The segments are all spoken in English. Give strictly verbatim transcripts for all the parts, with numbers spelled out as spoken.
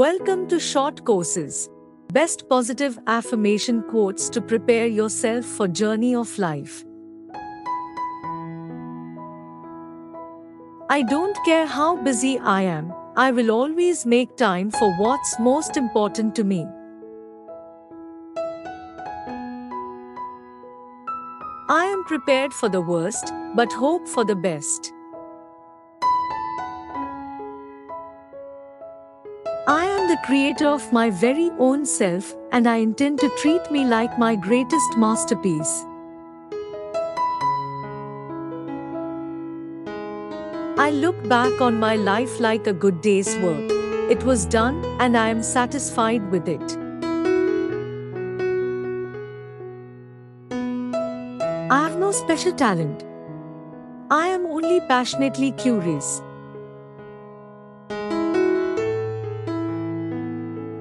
Welcome to Short Courses. Best positive affirmation quotes to prepare yourself for journey of life. I don't care how busy I am, I will always make time for what's most important to me. I am prepared for the worst, but hope for the best. I am the creator of my very own self, and I intend to treat me like my greatest masterpiece. I look back on my life like a good day's work. It was done, and I am satisfied with it. I have no special talent. I am only passionately curious.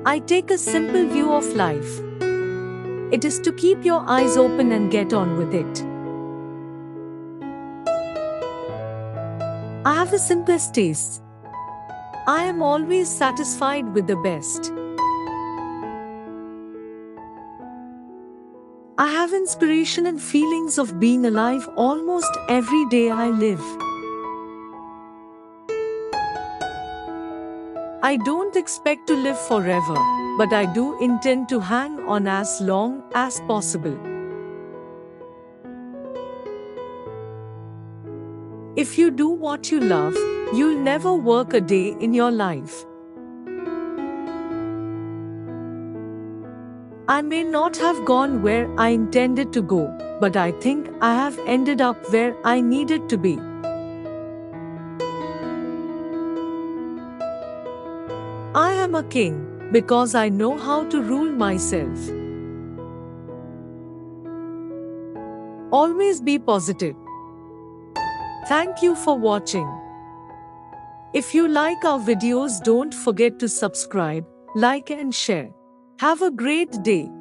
I take a simple view of life. It is to keep your eyes open and get on with it. I have the simplest tastes. I am always satisfied with the best. I have inspiration and feelings of being alive almost every day I live. I don't expect to live forever, but I do intend to hang on as long as possible. If you do what you love, you'll never work a day in your life. I may not have gone where I intended to go, but I think I have ended up where I needed to be. I am a king, because I know how to rule myself. Always be positive. Thank you for watching. If you like our videos, don't forget to subscribe, like and share. Have a great day.